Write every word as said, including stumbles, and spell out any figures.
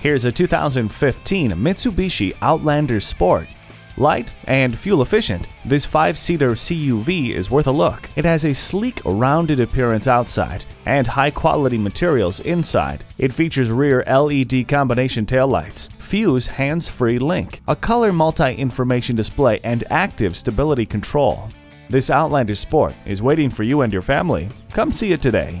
Here's a two thousand fifteen Mitsubishi Outlander Sport. Light and fuel-efficient, this five-seater C U V is worth a look. It has a sleek, rounded appearance outside and high-quality materials inside. It features rear L E D combination taillights, Fuse hands-free link, a color multi-information display, and active stability control. This Outlander Sport is waiting for you and your family. Come see it today.